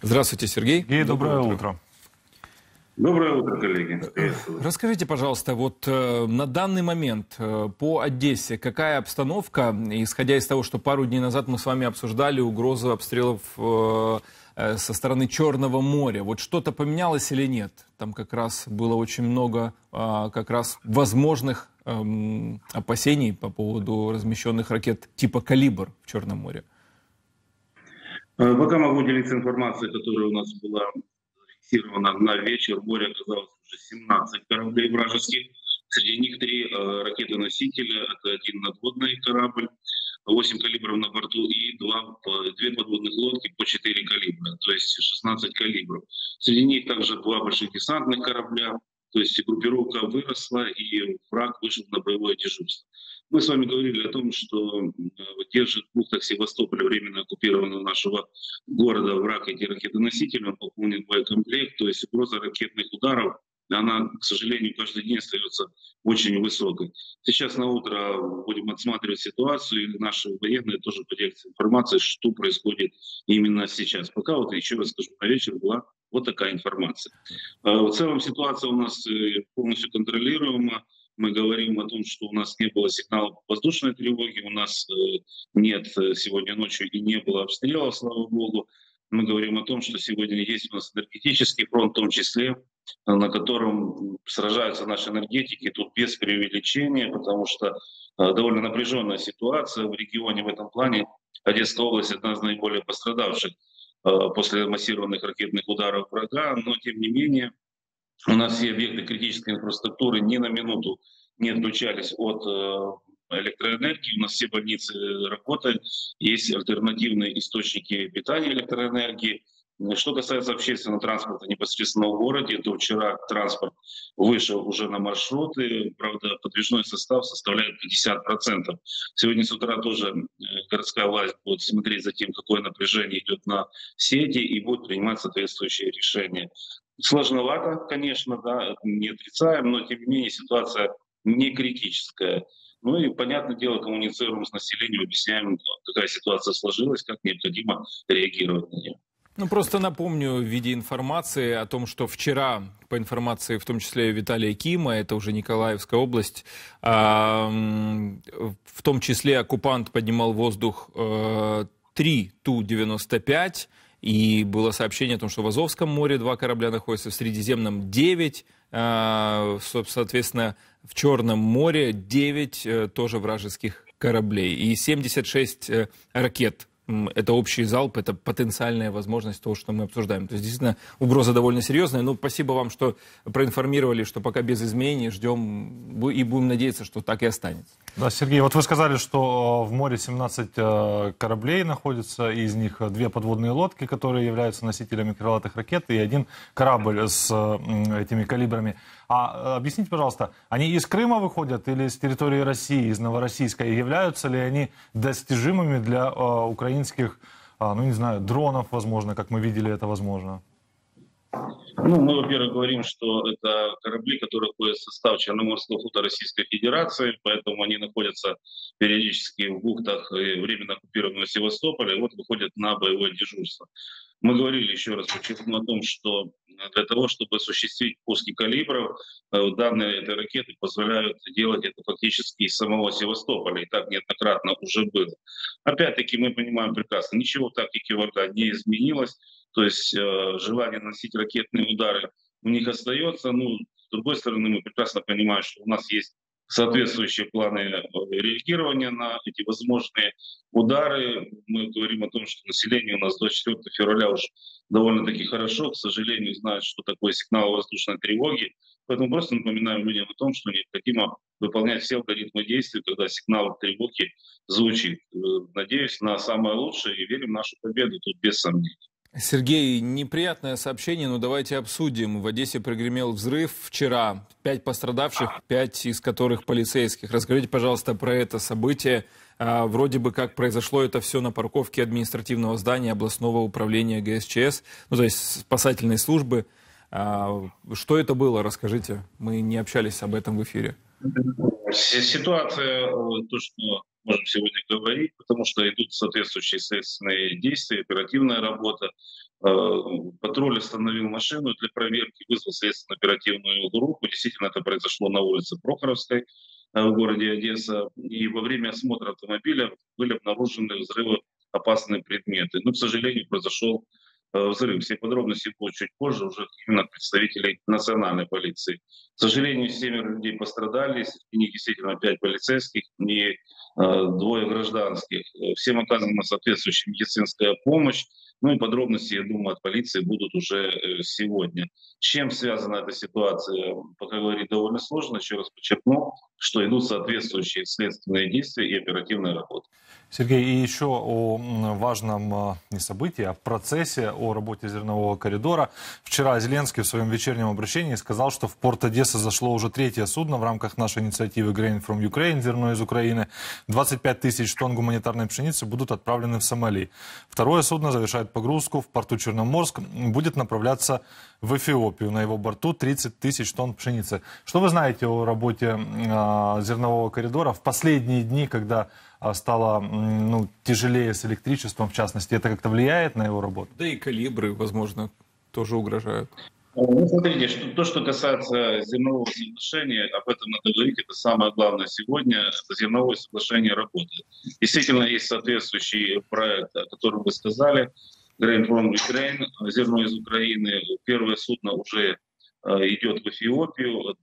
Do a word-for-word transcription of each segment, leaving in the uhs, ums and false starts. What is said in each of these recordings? Здравствуйте, Сергей. Сергей, доброе, доброе утро. утро. Доброе утро, коллеги. Расскажите, пожалуйста, вот э, на данный момент э, по Одессе какая обстановка, исходя из того, что пару дней назад мы с вами обсуждали угрозу обстрелов э, э, со стороны Черного моря. Вот что-то поменялось или нет? Там как раз было очень много э, как раз возможных э, опасений по поводу размещенных ракет типа «Калибр» в Черном море. Пока могу делиться информацией, которая у нас была на вечер. В море оказалось уже семнадцать кораблей вражеских. Среди них три э, ракеты-носителя, это один надводный корабль, восемь калибров на борту и два, по, две подводных лодки по четыре калибра, то есть шестнадцать калибров. Среди них также два больших десантных корабля, то есть группировка выросла и враг вышел на боевое дежурство. Мы с вами говорили о том, что держит в бухтах Севастополя, временно оккупированного нашего города, враг эти ракетоносители, он пополнен боекомплект, то есть угроза ракетных ударов, она, к сожалению, каждый день остается очень высокой. Сейчас на утро будем отсматривать ситуацию, и наши военные тоже поделятся информацией, что происходит именно сейчас. Пока вот еще раз скажу, на вечер была вот такая информация. В целом ситуация у нас полностью контролируема. Мы говорим о том, что у нас не было сигналов воздушной тревоги, у нас нет сегодня ночью и не было обстрелов, слава богу. Мы говорим о том, что сегодня есть у нас энергетический фронт, в том числе, на котором сражаются наши энергетики, тут без преувеличения, потому что довольно напряженная ситуация в регионе в этом плане. Одесская область одна из наиболее пострадавших после массированных ракетных ударов врага, но тем не менее у нас все объекты критической инфраструктуры ни на минуту не отключались от электроэнергии. У нас все больницы работают, есть альтернативные источники питания электроэнергии. Что касается общественного транспорта непосредственно в городе, то вчера транспорт вышел уже на маршруты. Правда, подвижной состав составляет пятьдесят процентов. Сегодня с утра тоже городская власть будет смотреть за тем, какое напряжение идет на сети, и будет принимать соответствующие решения. Сложновато, конечно, да, не отрицаем, но тем не менее ситуация не критическая. Ну и, понятное дело, коммуницируем с населением, объясняем, какая ситуация сложилась, как необходимо реагировать на нее. Ну, просто напомню в виде информации о том, что вчера, по информации в том числе Виталия Кима, это уже Николаевская область, э, в том числе оккупант поднимал в воздух э, три Ту девяносто пять, и было сообщение о том, что в Азовском море два корабля находятся, в Средиземном девять, э, соответственно, в Черном море девять э, тоже вражеских кораблей, и семьдесят шесть э, ракет. Это общий залп, это потенциальная возможность того, что мы обсуждаем. То есть, действительно, угроза довольно серьезная. Но спасибо вам, что проинформировали, что пока без изменений, ждем и будем надеяться, что так и останется. Да, Сергей, вот вы сказали, что в море семнадцать кораблей находится, из них две подводные лодки, которые являются носителями крылатых ракет, и один корабль с этими калибрами. А объясните, пожалуйста, они из Крыма выходят или с территории России, из Новороссийска? И являются ли они достижимыми для э, украинских, э, ну не знаю, дронов, возможно, как мы видели, это возможно? Ну, мы, во-первых, говорим, что это корабли, которые входят в состав Черноморского флота Российской Федерации, поэтому они находятся периодически в бухтах временно оккупированного Севастополя и вот выходят на боевое дежурство. Мы говорили, еще раз подчеркну, о том, что для того, чтобы осуществить пуски калибров, данные этой ракеты позволяют делать это фактически из самого Севастополя, и так неоднократно уже было. Опять-таки мы понимаем прекрасно, ничего в тактике врага не изменилось, то есть э, желание наносить ракетные удары у них остается. Ну, с другой стороны, мы прекрасно понимаем, что у нас есть соответствующие планы реагирования на эти возможные удары. Мы говорим о том, что население у нас до четвёртого февраля уже довольно-таки хорошо, к сожалению, знает, что такое сигнал воздушной тревоги. Поэтому просто напоминаем людям о том, что необходимо выполнять все алгоритмы действий, когда сигнал тревоги звучит. Надеюсь на самое лучшее и верим в нашу победу, тут без сомнений. Сергей, неприятное сообщение, но давайте обсудим. В Одессе прогремел взрыв вчера. Пять пострадавших, пять из которых полицейских. Расскажите, пожалуйста, про это событие. Вроде бы как произошло это все на парковке административного здания областного управления гэ эс че эс, ну, то есть спасательной службы. Что это было? Расскажите. Мы не общались об этом в эфире. Ситуация, то, что можем сегодня говорить, потому что идут соответствующие следственные действия, оперативная работа. Патруль остановил машину для проверки, вызвал следственно-оперативную группу. Действительно, это произошло на улице Прохоровской в городе Одесса. И во время осмотра автомобиля были обнаружены взрывоопасные предметы. Но, к сожалению, произошел взрыв. Все подробности будут чуть позже, уже именно представителей национальной полиции. К сожалению, семеро людей пострадали, и не действительно пять полицейских, и э, двое гражданских. Всем оказана соответствующая медицинская помощь. Ну и подробности, я думаю, от полиции будут уже сегодня. С чем связана эта ситуация, пока говорить довольно сложно. Еще раз подчеркну, что идут соответствующие следственные действия и оперативная работа. Сергей, и еще о важном не событии, а процессе, о работе зернового коридора. Вчера Зеленский в своем вечернем обращении сказал, что в порт Одессы зашло уже третье судно в рамках нашей инициативы Grain from Ukraine, зерно из Украины. двадцать пять тысяч тонн гуманитарной пшеницы будут отправлены в Сомали. Второе судно завершает погрузку в порту Черноморск, будет направляться в Эфиопию. На его борту тридцать тысяч тонн пшеницы. Что вы знаете о работе зернового коридора в последние дни, когда стало ну, тяжелее с электричеством, в частности, это как-то влияет на его работу? Да и калибры, возможно, тоже угрожают. Ну, смотрите, что, то, что касается зернового соглашения, об этом надо говорить, это самое главное сегодня, это зерновое соглашение работает. Действительно, есть соответствующий проект, о котором вы сказали, Grain from Ukraine, зерно из Украины, первое судно уже идет в Эфиопию,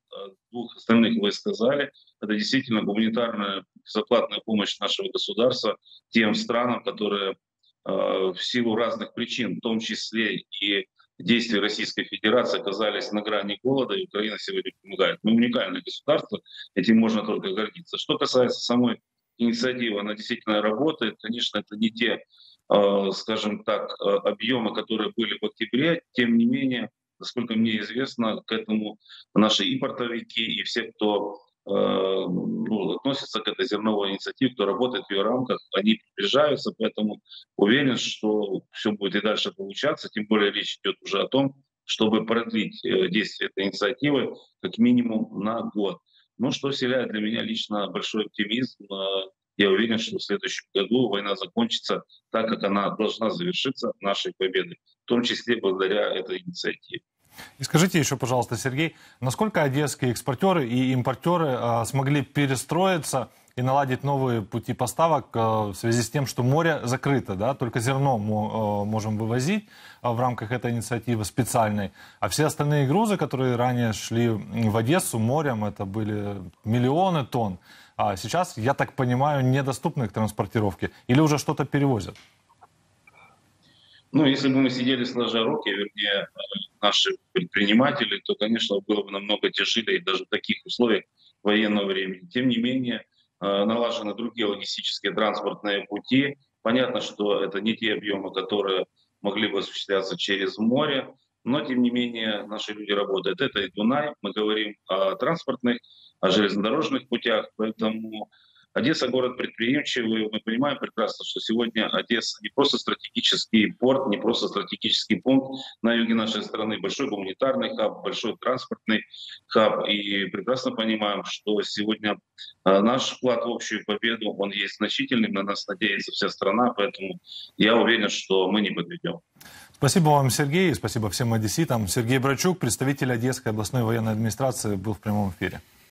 двух остальных вы сказали. Это действительно гуманитарная безоплатная помощь нашего государства тем странам, которые в силу разных причин, в том числе и действия Российской Федерации, оказались на грани голода, и Украина сегодня помогает. Мы уникальное государство, этим можно только гордиться. Что касается самой инициативы, она действительно работает. Конечно, это не те, скажем так, объемы, которые были в октябре, тем не менее, насколько мне известно, к этому наши импортовики и все, кто э, ну, относится к этой зерновой инициативе, кто работает в ее рамках, они приближаются, поэтому уверен, что все будет и дальше получаться, тем более речь идет уже о том, чтобы продлить действие этой инициативы как минимум на год. Ну, что вселяет для меня лично большой оптимизм. Я уверен, что в следующем году война закончится так, как она должна завершиться нашей победой, в том числе благодаря этой инициативе. И скажите еще, пожалуйста, Сергей, насколько одесские экспортеры и импортеры смогли перестроиться и наладить новые пути поставок в связи с тем, что море закрыто, да? Только зерно мы можем вывозить в рамках этой инициативы специальной, а все остальные грузы, которые ранее шли в Одессу морем, это были миллионы тонн, а сейчас, я так понимаю, недоступны к транспортировке или уже что-то перевозят? Ну, если бы мы сидели сложа руки, вернее, наши предприниматели, то, конечно, было бы намного тяжелее даже в таких условиях военного времени. Тем не менее, налажены другие логистические транспортные пути. Понятно, что это не те объемы, которые могли бы осуществляться через море, но, тем не менее, наши люди работают. Это и Дунай, мы говорим о транспортных, о железнодорожных путях, поэтому Одесса город предприимчивый, мы понимаем прекрасно, что сегодня Одесса не просто стратегический порт, не просто стратегический пункт на юге нашей страны, большой гуманитарный хаб, большой транспортный хаб, и прекрасно понимаем, что сегодня наш вклад в общую победу, он есть значительный, на нас надеется вся страна, поэтому я уверен, что мы не подведем. Спасибо вам, Сергей, и спасибо всем одесситам. Сергей Братчук, представитель Одесской областной военной администрации, был в прямом эфире.